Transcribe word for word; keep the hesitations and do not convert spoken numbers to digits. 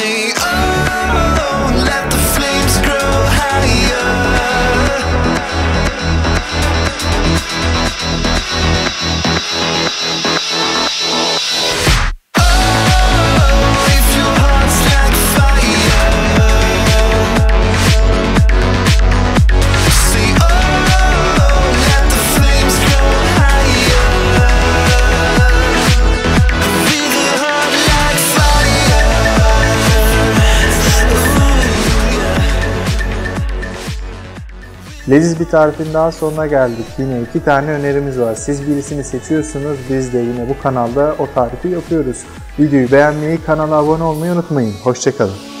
say, oh, let the flames grow higher. Leziz bir tarifin daha sonuna geldik. Yine iki tane önerimiz var. Siz birisini seçiyorsunuz. Biz de yine bu kanalda o tarifi yapıyoruz. Videoyu beğenmeyi, kanala abone olmayı unutmayın. Hoşça kalın.